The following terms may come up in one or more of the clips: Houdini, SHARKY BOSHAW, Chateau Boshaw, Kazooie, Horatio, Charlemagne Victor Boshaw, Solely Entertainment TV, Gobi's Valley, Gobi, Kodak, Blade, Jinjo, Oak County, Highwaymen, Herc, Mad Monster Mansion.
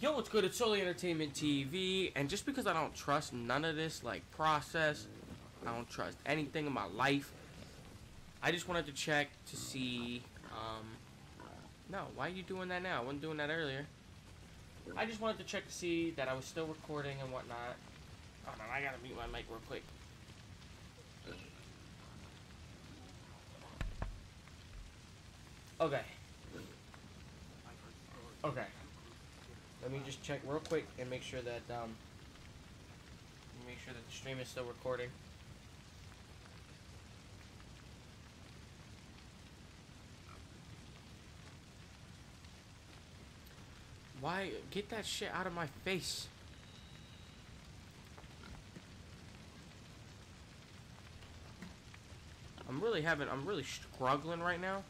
Yo, what's good? It's Solely Entertainment TV, and just because I don't trust none of this, like, process, I don't trust anything in my life, I just wanted to check to see, no, why are you doing that now? I wasn't doing that earlier. I just wanted to check to see that I was still recording and whatnot. Oh, man, I gotta mute my mic real quick. Okay. Okay. Let me just check real quick and make sure that the stream is still recording. Why? Get that shit out of my face. I'm really struggling right now.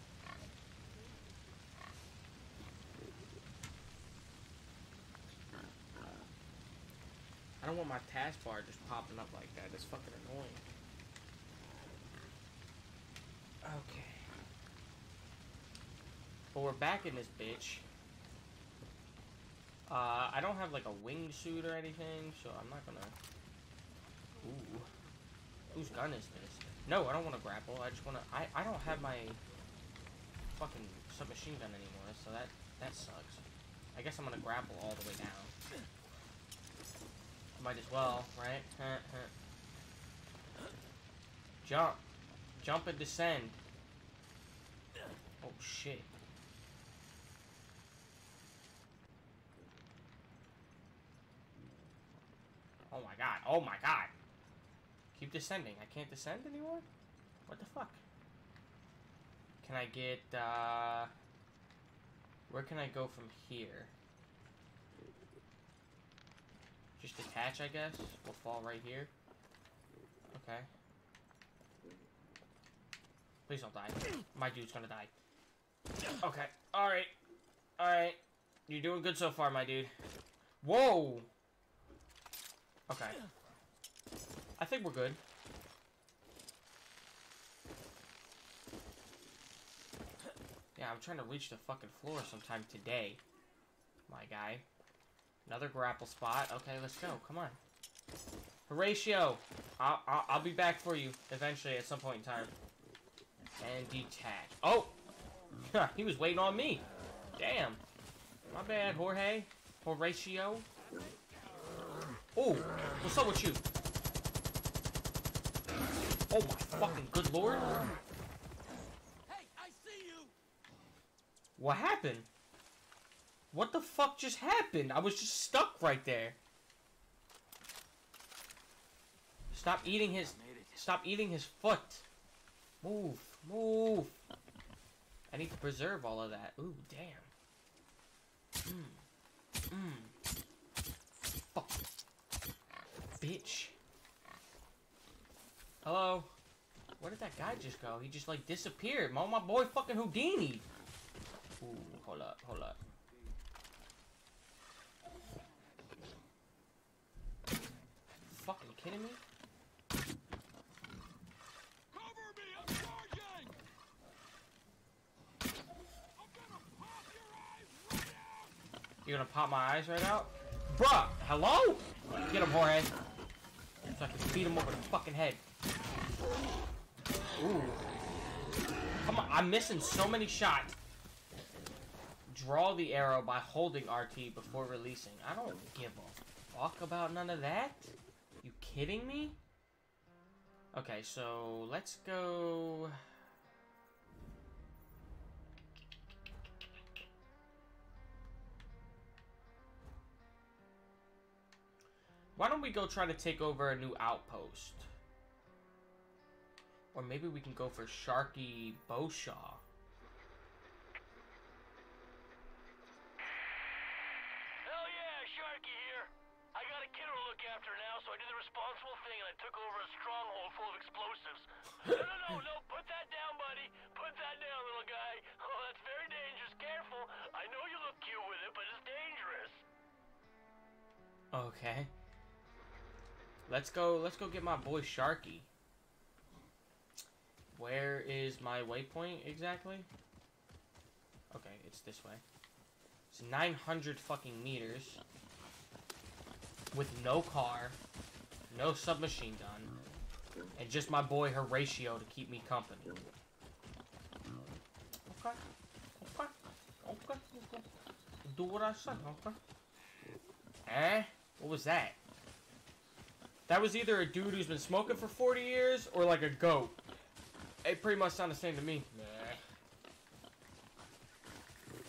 I don't want my taskbar just popping up like that. That's fucking annoying. Okay. But we're back in this bitch. I don't have like a wingsuit or anything, so I'm not gonna... Ooh. Whose gun is this? No, I don't want to grapple. I just want to... I don't have my fucking submachine gun anymore, so that sucks. I guess I'm gonna grapple all the way down. Might as well, right? Jump. Jump and descend. Oh, shit. Oh, my God. Oh, my God. Keep descending. I can't descend anymore? What the fuck? Can I get, where can I go from here? Just attach, I guess. We'll fall right here. Okay. Please don't die. My dude's gonna die. Okay. Alright. Alright. You're doing good so far, my dude. Whoa! Okay. I think we're good. Yeah, I'm trying to reach the fucking floor sometime today. My guy. Another grapple spot. Okay, let's go. Come on. Horatio! I'll be back for you eventually at some point in time. And detach. Oh! He was waiting on me. Damn. My bad, Jorge. Horatio. Oh! What's up with you? Oh my fucking good lord. Hey, I see you! What happened? What the fuck just happened? I was just stuck right there. Stop eating his... Stop eating his foot. Move. Move. I need to preserve all of that. Ooh, damn. Mmm. Mmm. Fuck. Bitch. Hello? Where did that guy just go? He just, like, disappeared. Oh, my boy fucking Houdini. Ooh, hold up, hold up. Fucking kidding me? Cover me, I'm charging! I'm gonna pop your eyes right out! You're gonna pop my eyes right out? Bruh! Hello? Get him, Jorge. So I can beat him over the fucking head. Ooh. Come on, I'm missing so many shots. Draw the arrow by holding RT before releasing. I don't give a fuck about none of that. You kidding me? Okay, so let's go. Why don't we go try to take over a new outpost? Or maybe we can go for Sharky Boshaw. Hell yeah, Sharky here. I got a kid to look after now, so I did the responsible thing and I took over a stronghold full of explosives. No, put that down, buddy. Put that down, little guy. Oh, that's very dangerous. Careful. I know you look cute with it, but it's dangerous. Okay. Let's go get my boy Sharky. Where is my waypoint exactly? Okay, it's this way. It's 900 fucking meters. With no car. No submachine gun. And just my boy Horatio to keep me company. Okay. Okay. Okay. Okay. Do what I said, okay? Eh? What was that? That was either a dude who's been smoking for 40 years or like a goat. It pretty much sounded the same to me. Nah.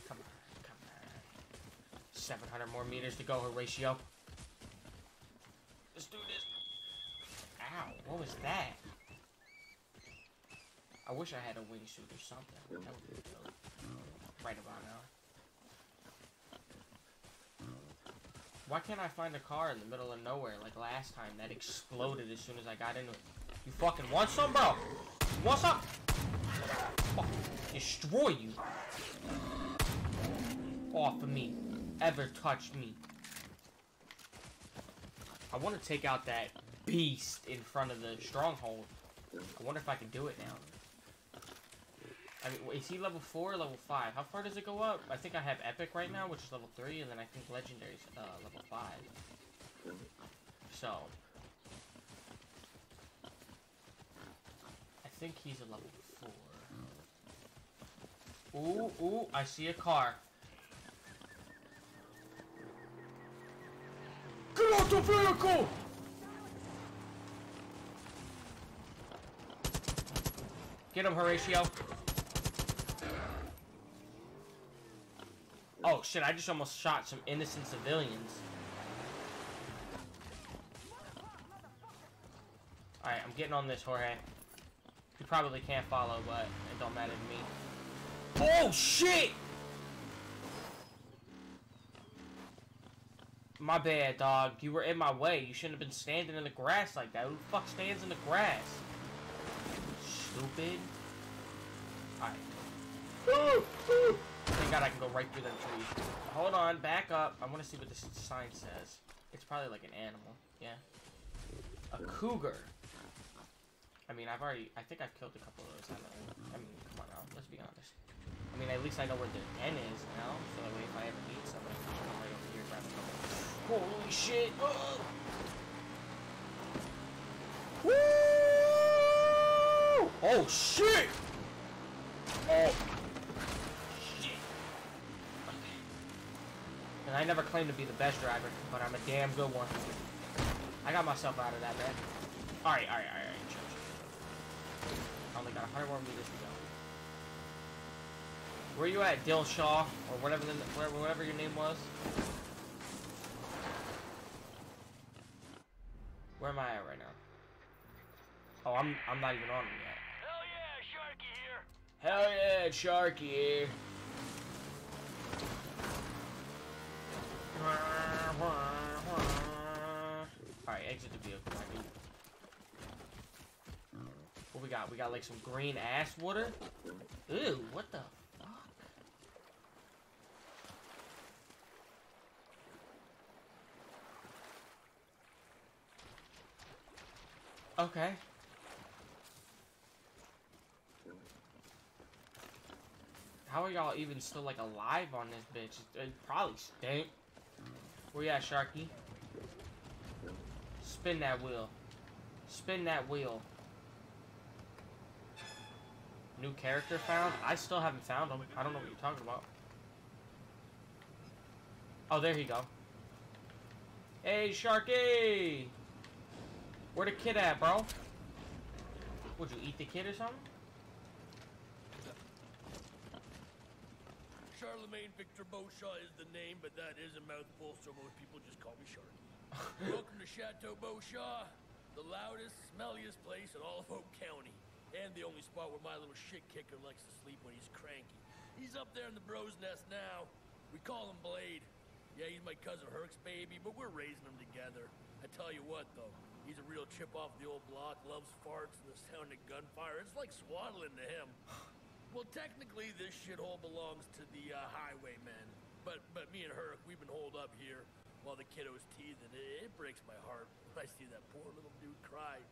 Come on, come on. 700 more meters to go, Horatio. Let's do this. Ow, what was that? I wish I had a wingsuit or something. That would be dope. Right about now. Why can't I find a car in the middle of nowhere like last time that exploded as soon as I got into it? You fucking want some, bro? You want some? Fuck. Destroy you. Off of me. Ever touch me. I want to take out that beast in front of the stronghold. I wonder if I can do it now. I mean, is he level 4 or level 5? How far does it go up? I think I have Epic right now, which is level 3, and then I think Legendary's level 5. So. I think he's a level 4. Ooh, ooh, I see a car. Get out the vehicle! Get him, Horatio. Oh shit, I just almost shot some innocent civilians. Alright, I'm getting on this, Jorge. You probably can't follow, but it don't matter to me. Oh shit! My bad, dog. You were in my way. You shouldn't have been standing in the grass like that. Who the fuck stands in the grass? Stupid. Alright. Woo! Woo! Thank God I can go right through them trees. Hold on, back up. I want to see what this sign says. It's probably like an animal. Yeah. A cougar. I mean, I think I've killed a couple of those. I mean, come on now. Let's be honest. I mean, at least I know where the end is now. So that way if I ever need somebody, I can come right over here and grab a couple. Holy shit! Oh! Woo! Oh, shit! Oh. And I never claimed to be the best driver, but I'm a damn good one. I got myself out of that, man. Alright, alright, alright, alright. I only got 100 more meters to go. Where you at, Dilshaw? Or whatever, whatever your name was? Where am I at right now? Oh, I'm not even on him yet. Hell yeah, Sharky here. Hell yeah, Sharky here. Alright, exit the vehicle. What we got? We got like some green ass water? Ew, what the fuck? Okay. How are y'all even still like alive on this bitch? It probably stink. Where you at, Sharky? Spin that wheel. Spin that wheel. New character found? I still haven't found him. I don't know what you're talking about. Oh, there he go. Hey, Sharky! Where the kid at, bro? Would you eat the kid or something? Charlemagne Victor Boshaw is the name, but that is a mouthful, so most people just call me Sharky. Welcome to Chateau Boshaw, the loudest, smelliest place in all of Oak County. And the only spot where my little shit kicker likes to sleep when he's cranky. He's up there in the bro's nest now. We call him Blade. Yeah, he's my cousin Herc's baby, but we're raising him together. I tell you what, though. He's a real chip off the old block, loves farts and the sound of gunfire. It's like swaddling to him. Well, technically, this shithole belongs to the Highwaymen. But me and Herc, we've been holed up here while the kiddo's teething. It breaks my heart when I see that poor little dude cry.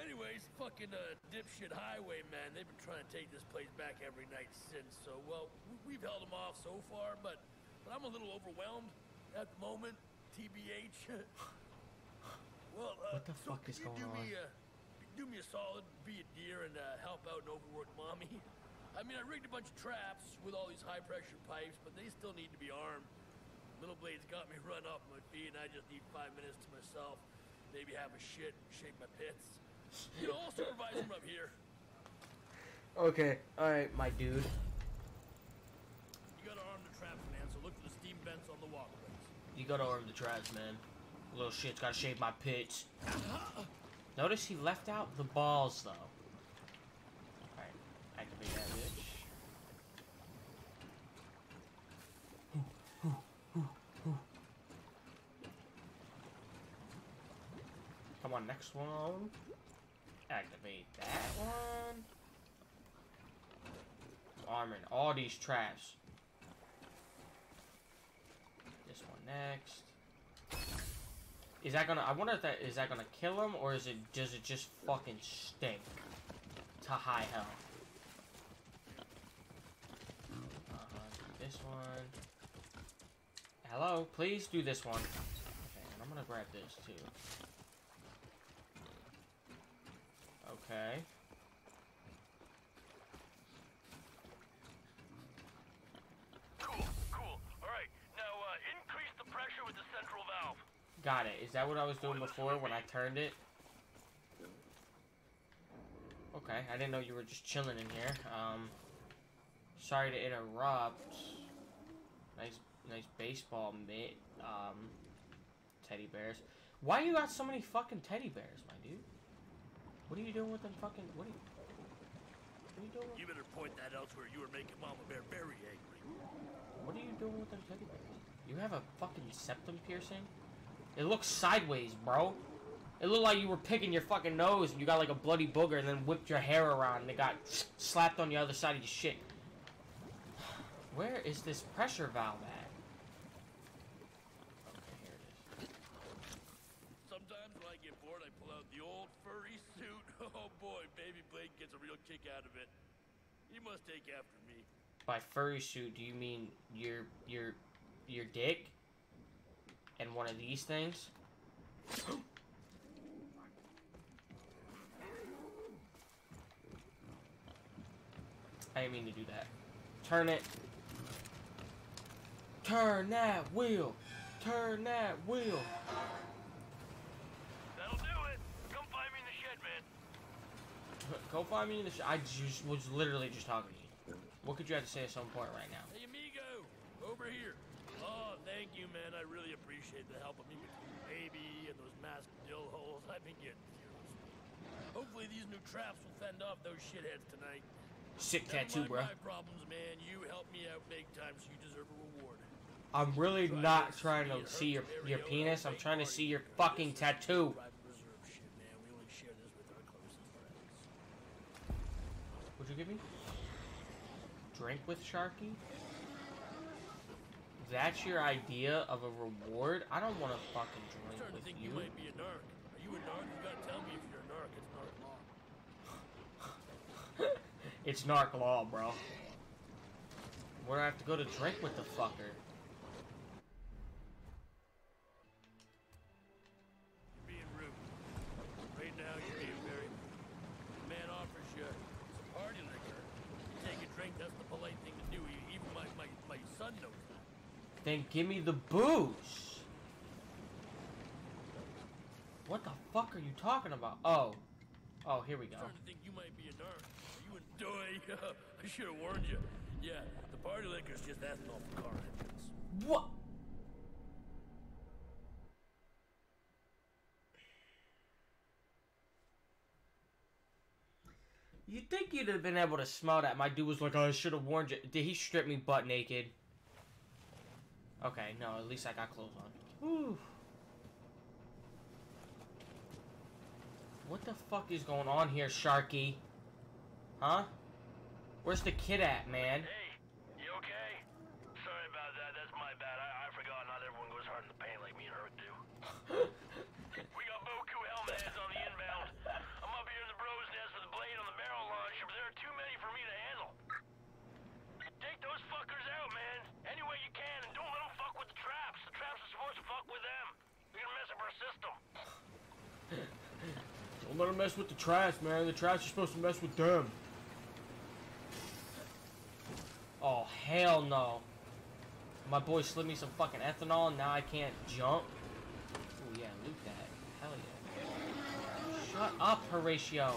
Anyways, fucking dipshit highwaymen, they've been trying to take this place back every night since, so, well, we've held them off so far, but I'm a little overwhelmed at the moment, TBH. Well, what the fuck is going on? Do me a solid, be a deer, and help out an overworked mommy. I mean, I rigged a bunch of traps with all these high-pressure pipes, but they still need to be armed. Little Blade's got me run off my feet, and I just need 5 minutes to myself. Maybe have a shit and shake my pits. You know, I'll supervise him up here. Okay, alright, my dude. You gotta arm the traps, man, so look for the steam vents on the walkways. You gotta arm the traps, man. Little shit's gotta shake my pits. Notice he left out the balls, though. Alright, activate that bitch. Come on, next one. Activate that one. Armoring all these traps. This one next. Is that gonna? I wonder if that is that gonna kill him, or is it? Does it just fucking stink to high hell? This one. Hello, please do this one. Okay, and I'm gonna grab this too. Okay. Cool. All right, now increase the pressure with the central valve. Got it. Is that what I was doing before when I turned it? Okay, I didn't know you were just chilling in here. Sorry to interrupt. Nice baseball mitt. Teddy bears. Why you got so many fucking teddy bears, my dude? What are you doing with them fucking... What are you doing with... You better point that elsewhere. You were making Mama Bear very angry. What are you doing with them teddy bears? You have a fucking septum piercing? It looks sideways, bro. It looked like you were picking your fucking nose and you got like a bloody booger and then whipped your hair around and it got slapped on the other side of your shit. Where is this pressure valve at? Sometimes when I get bored, I pull out the old furry suit. Oh boy, baby Blade gets a real kick out of it. You must take after me. By furry suit, do you mean your dick? And one of these things? I didn't mean to do that. Turn it. Turn that wheel. Turn that wheel. Go find me in the sh- I just was literally just talking to you. What could you have to say at some point right now? Hey, amigo! Over here. Oh, thank you, man. I really appreciate the help of me with the baby and those masked dill holes I've been getting. Hopefully these new traps will fend off those shitheads tonight. Sick tattoo, bro. My problems, man. You helped me out big time, so you deserve a reward. I'm really not trying to see your penis. I'm trying to see your fucking tattoo. Would you give me? Drink with Sharky? That's your idea of a reward? I don't want to fucking drink with you. I'm starting to think you might be a narc. Are you a narc? You gotta tell me if you're a narc. It's narc law. It's narc law, bro. Where do I have to go to drink with the fucker? You're being rude. Right now, you're being very rude. The man offers you party liquor. You take a drink, that's the polite thing to do. Even my son knows that. Then give me the booze. What the fuck are you talking about? Oh, here we go. I'm starting to think you might be a nerd. You enjoy. I should have warned you. Yeah, the party liquor's just ethanol for car engines. What? You'd think you'd have been able to smell that. My dude was like, oh, I should have warned you. Did he strip me butt naked? Okay, no, at least I got clothes on. Whew. What the fuck is going on here, Sharky? Huh? Where's the kid at, man? Hey, you okay? Sorry about that. That's my bad. I forgot not everyone goes hard in the paint like me and her do. We got Boku helmet heads on the inbound. I'm up Don't let them mess with the trash, man. The trash is supposed to mess with them. Oh, hell no. My boy slid me some fucking ethanol, and now I can't jump. Oh, yeah, loot that. Hell yeah. Shut up, Horatio.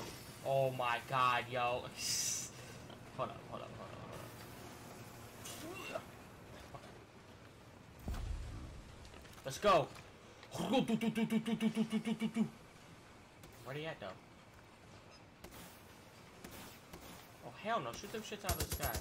Oh, my God, yo. Hold up, hold up, hold up, hold up. Let's go. Where he at, though? Oh, hell no. Shoot them shits out of the sky.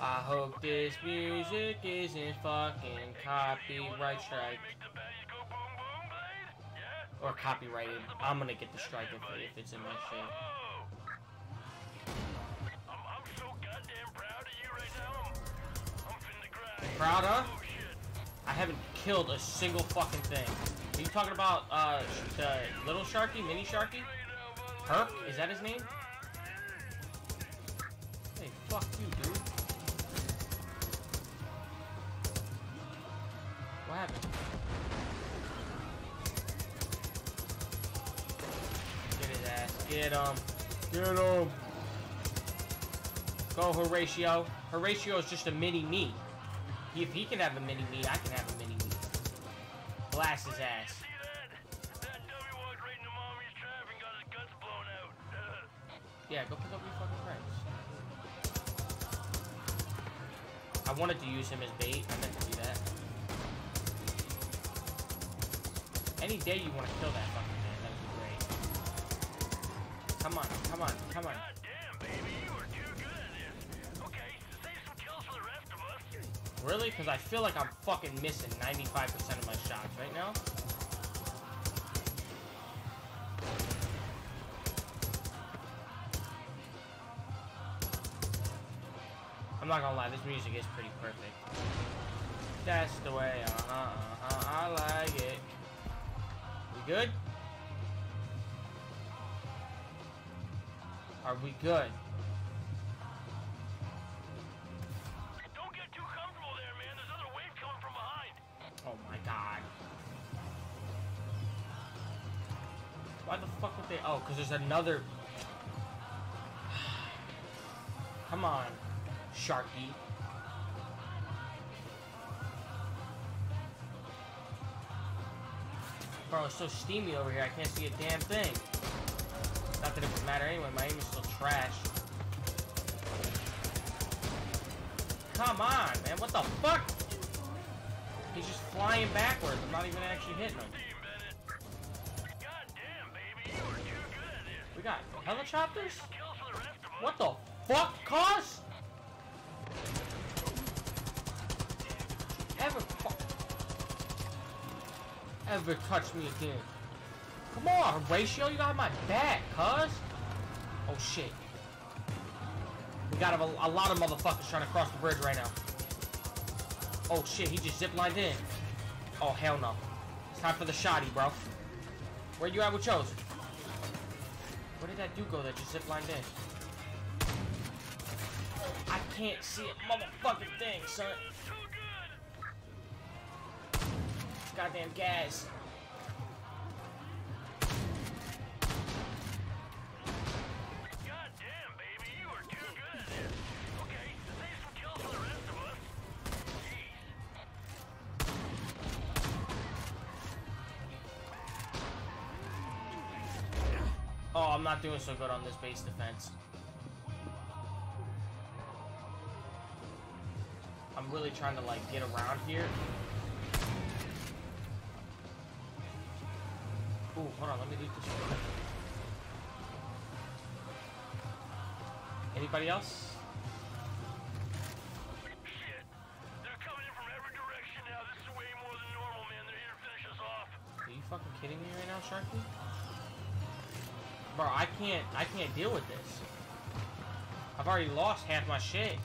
I hope this music isn't fucking copyright strike. Or copyrighted. I'm gonna get the strike if it's in my shit. I'm so goddamn proud of you right now. I'm finna cry. Proud of? I haven't killed a single fucking thing. Are you talking about the little Sharky, mini Sharky? Herc? Is that his name? Hey, fuck you, dude. What happened? Get his ass. Get him. Get him. Go, Horatio. Horatio is just a mini-me. If he can have a mini-me, I can have a mini-me. Blast his ass. That dummy walked right into mommy's trap and got his guts blown out. Yeah, go pick up your fucking friends. I wanted to use him as bait. I meant to do that. Any day you want to kill that fucking man, that would be great. Come on, come on, come on. God damn, baby, you are too good at this. Okay, save some kills for the rest of us. Really? Because I feel like I'm fucking missing 95% of my shots right now. I'm not gonna lie, this music is pretty perfect. That's the way, I like it. Good? Are we good? Don't get too comfortable there, man. There's another wave coming from behind. Oh my God. Why the fuck would they? Oh, because there's another. Come on, Sharky. Bro, it's so steamy over here, I can't see a damn thing. Not that it would matter anyway, my aim is still trash. Come on, man, what the fuck? He's just flying backwards, I'm not even actually hitting him. We got helicopters? What the fuck, cause? Ever touch me again. Come on, Horatio, you got my back, cuz. Oh shit. We got a lot of motherfuckers trying to cross the bridge right now. Oh shit, he just ziplined in. Oh hell no. It's time for the shotty, bro. Where you at with yours? Where did that dude go that just ziplined in? I can't see a motherfucking thing, son. Goddamn gas. Goddamn, baby, you are too good at this. Okay, save some kills for the rest of us. Jeez. Oh, I'm not doing so good on this base defense. I'm really trying to like get around here. Ooh, hold on, let me loot this one. Anybody else? Shit. They're coming in from every direction now. This is way more than normal, man. They're here to finish us off. Are you fucking kidding me right now, Sharky? Bro, I can't deal with this. I've already lost half my shit.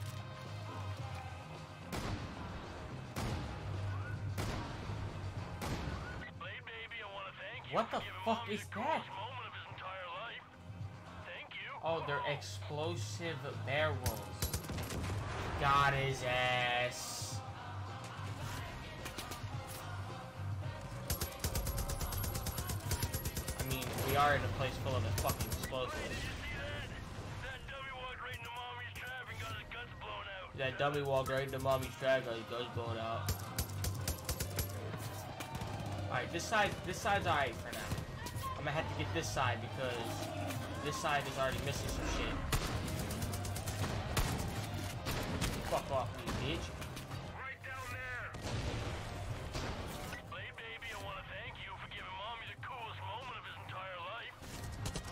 What the fuck is that? Oh, they're explosive barrels. Got his ass. I mean, we are in a place full of fucking explosives. That W wall grade to mommy's drag got his guns blown out. Alright, this side's alright for now. I'm gonna have to get this side because this side is already missing some shit. Fuck off, you bitch. Right down there. Blade baby, I wanna thank you for giving mommy the coolest moment of his entire life.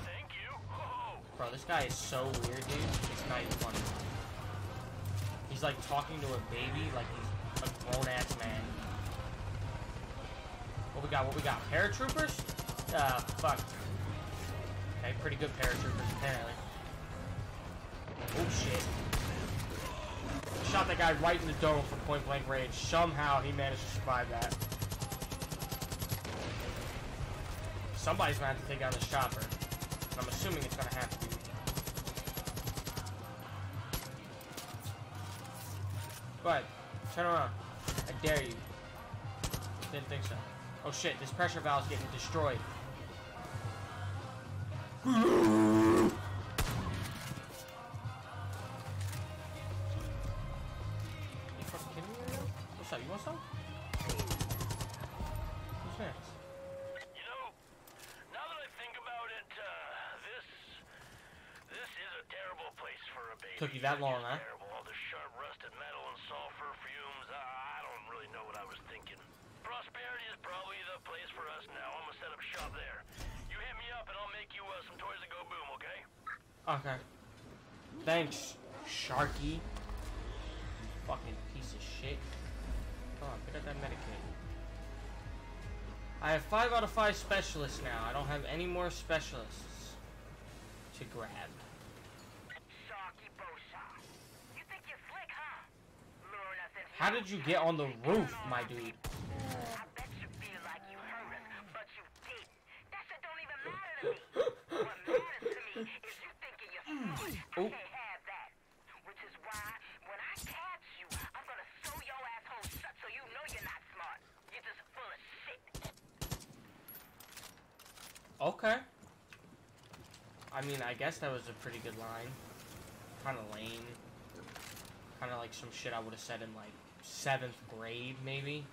Thank you. Oh. Bro, this guy is so weird, dude. It's not even funny. He's like talking to a baby like he's a grown ass man. What we got? What we got? Paratroopers? Ah, fuck. Okay, pretty good paratroopers, apparently. Oh, shit. Shot that guy right in the dome from point blank range. Somehow he managed to survive that. Somebody's gonna have to take down this chopper. And I'm assuming it's gonna have to be me. Go ahead. Turn around. I dare you. Didn't think so. Oh shit, this pressure valve's getting destroyed. You fucking kidding me right now? What's up, you want some? Who's next? You know, now that I think about it, this is a terrible place for a baby. Took you that long, huh? Terrible. All the sharp rusted metal and sulfur fumes. I don't really know what I was thinking. Prosperity is probably the place for us now. I'm gonna set up shop there. You hit me up and I'll make you some toys that go boom, okay? Okay. Thanks, Sharky. You fucking piece of shit. Come on, pick up that Medicaid. I have 5 out of 5 specialists now. I don't have any more specialists to grab. Sharky Boshaw. You think you're slick, huh? How did you get on the roof, my dude? I bet you feel like you heard us, but you didn't. That shit don't even matter to me. What matters to me is you thinking you're smart. I can't have that. Which is why, when I catch you, I'm gonna sew your asshole shut so you know you're not smart. You're just full of shit. Okay. I mean, I guess that was a pretty good line. Kinda lame. Kinda like some shit I would've said in, like, 7th grade, maybe?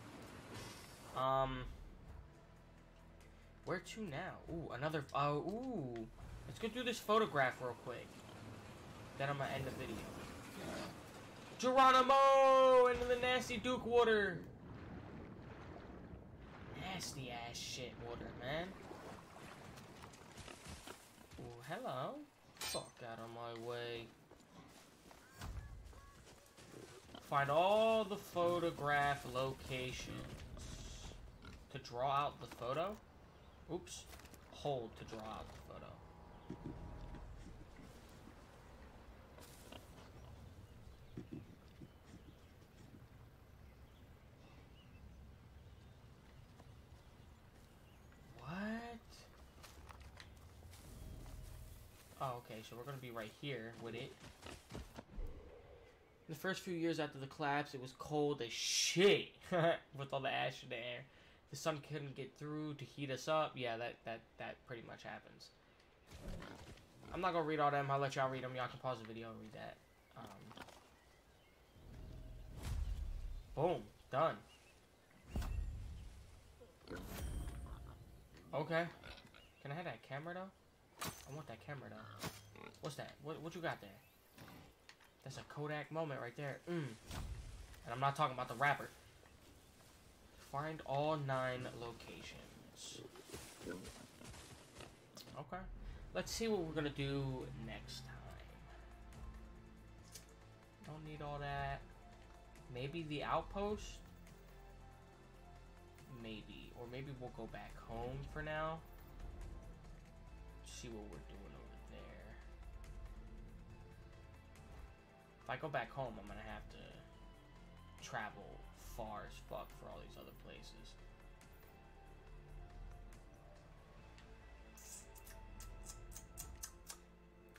Where to now? Ooh, another, ooh. Let's go through this photograph real quick. Then I'm gonna end the video. Geronimo! Into the nasty Duke water! Nasty ass shit water, man. Ooh, hello. Fuck out of my way. Find all the photograph locations. To draw out the photo? Oops. Hold to draw out the photo. What? Oh, okay, so we're gonna be right here with it. In the first few years after the collapse, it was cold as shit with all the ash in the air. The sun couldn't get through to heat us up. Yeah, that pretty much happens. I'm not gonna read all them. I'll let y'all read them. Y'all can pause the video and read that. Boom. Done. Okay. Can I have that camera, though? I want that camera, though. What's that? What you got there? That's a Kodak moment right there. And I'm not talking about the rapper. Find all 9 locations. Okay. Let's see what we're gonna do next time. Don't need all that. Maybe the outpost? Maybe. Or maybe we'll go back home for now. See what we're doing over there. If I go back home, I'm gonna have to travel far as fuck for all these other places.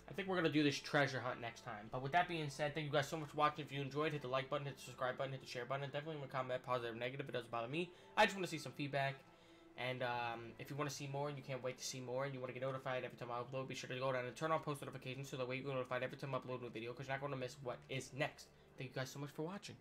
I think we're going to do this treasure hunt next time. But with that being said, thank you guys so much for watching. If you enjoyed, hit the like button, hit the subscribe button, hit the share button. Definitely leave a comment, positive or negative. It doesn't bother me. I just want to see some feedback. And if you want to see more and you can't wait to see more and you want to get notified every time I upload, be sure to go down and turn on post notifications so that way you're notified every time I upload a new video because you're not going to miss what is next. Thank you guys so much for watching.